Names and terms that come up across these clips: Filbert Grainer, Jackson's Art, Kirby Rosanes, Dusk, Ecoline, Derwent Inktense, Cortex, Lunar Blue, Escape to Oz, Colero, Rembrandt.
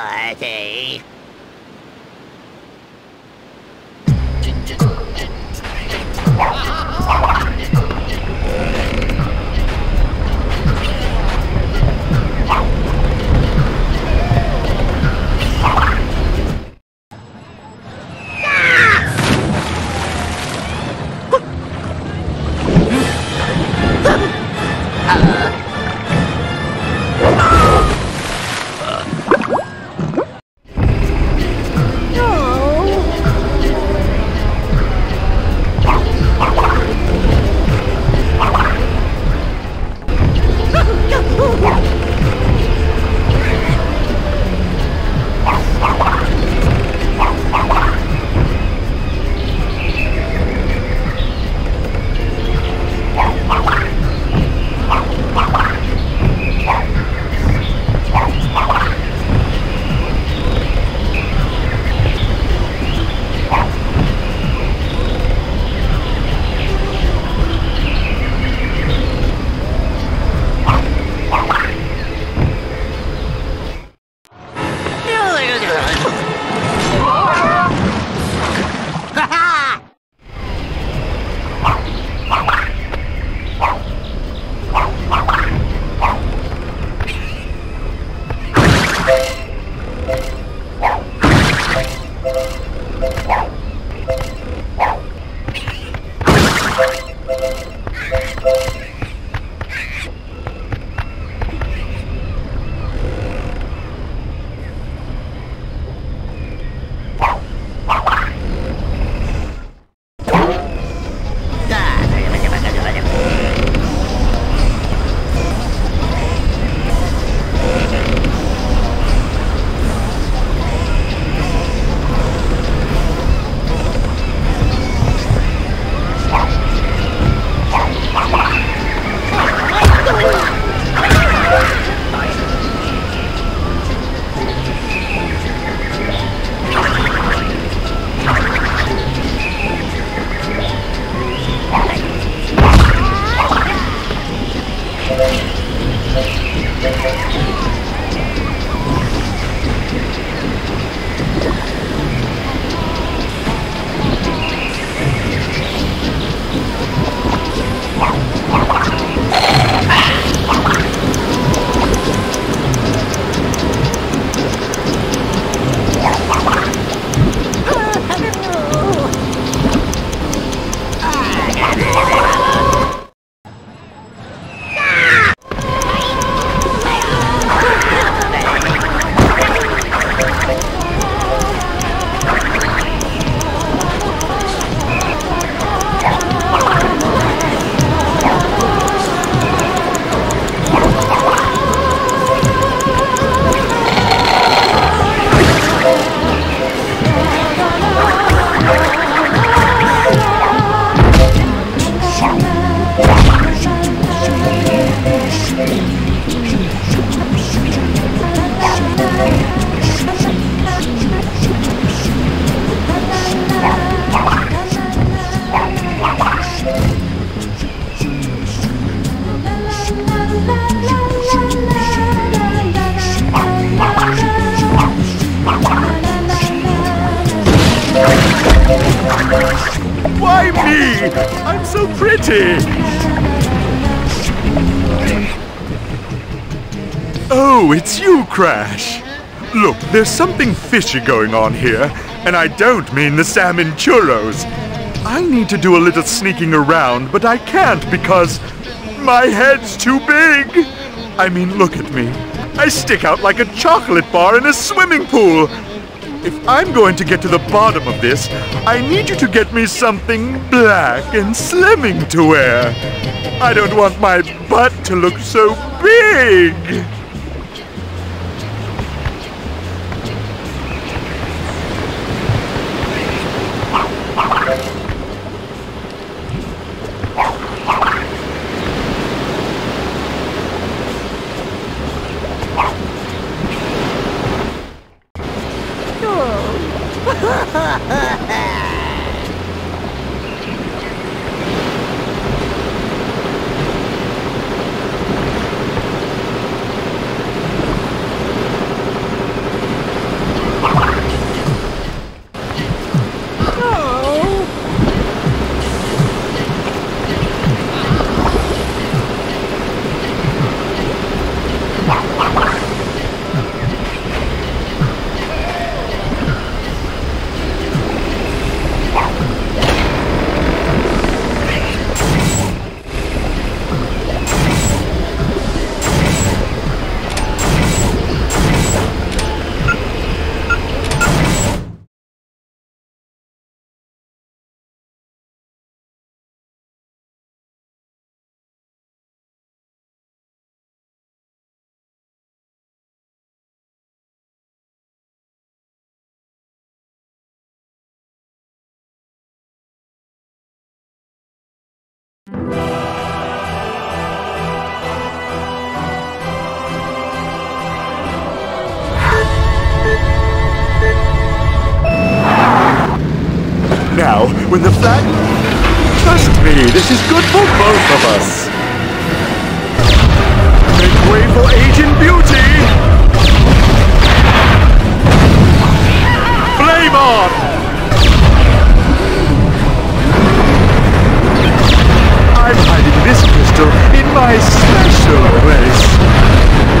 party. Why me? I'm so pretty! Oh, it's you, Crash! Look, there's something fishy going on here, and I don't mean the salmon churros. I need to do a little sneaking around, but I can't because my head's too big! I mean, look at me. I stick out like a chocolate bar in a swimming pool! If I'm going to get to the bottom of this, I need you to get me something black and slimming to wear. I don't want my butt to look so big. Now, when the flag... Trust me, this is good for both of us! Make way for Asian beauty! Flame on! I'm hiding this crystal in my special place!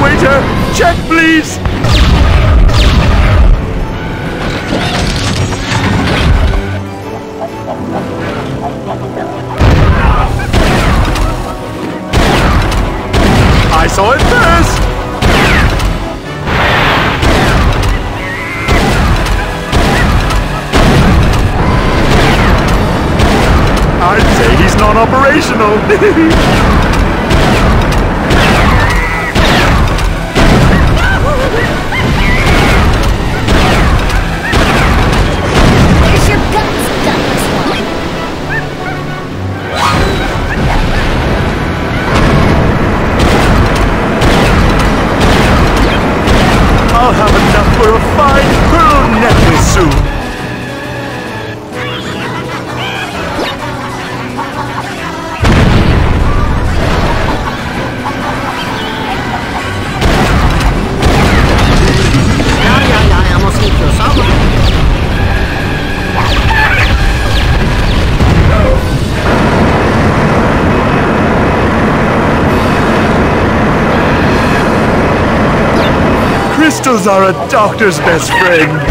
Waiter, check please! I saw it first! I'd say he's non-operational! There's your guts, gutless one! I'll have enough for a fine pearl necklace soon. I almost ate your soul. Crystals are a doctor's best friend.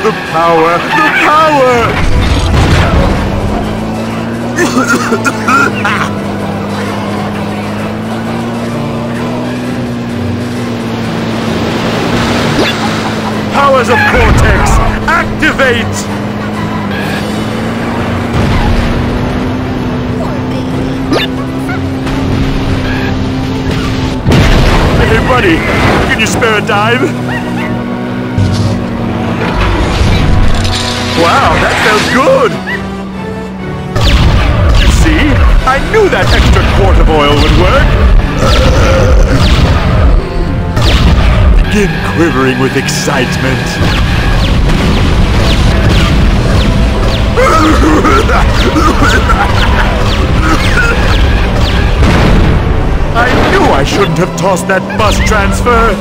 The power, the power! Powers of Cortex, activate! Hey buddy, can you spare a dime? Wow, that felt good! You see, I knew that extra quart of oil would work! Begin quivering with excitement. I knew I shouldn't have tossed that bus transfer.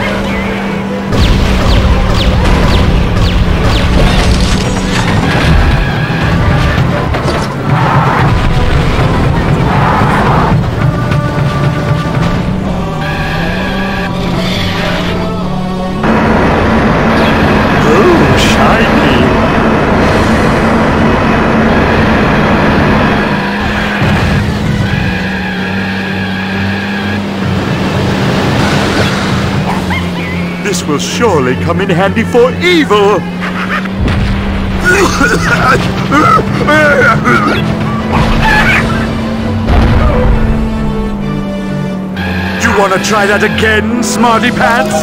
This will surely come in handy for evil! You wanna try that again, smarty pants?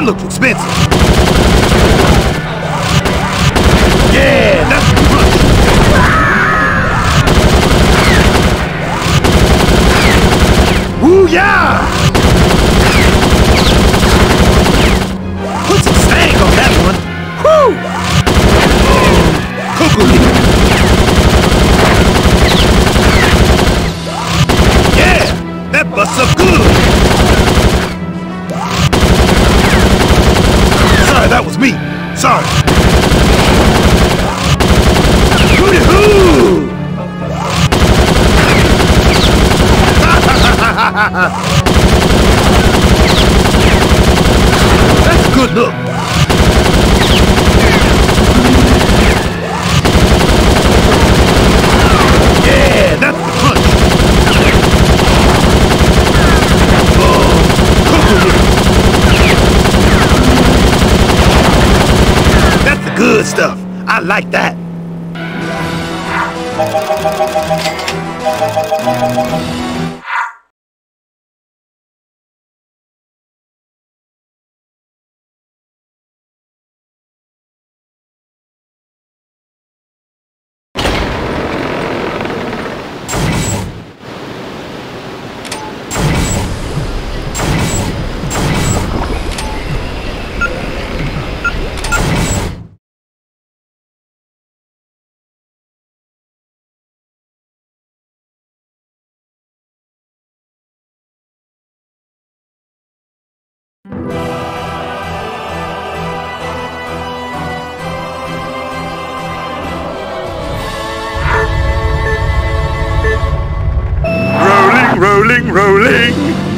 That looks expensive. Yeah, that's too much. Woo yeah! Put some stank on that one. Woo! Cuckoo. Yeah, that busts up good. That was me. Sorry. Hooty-hoo! That's a good look. Yeah, that's the punch. Good stuff. I like that. Rolling, rolling, rolling.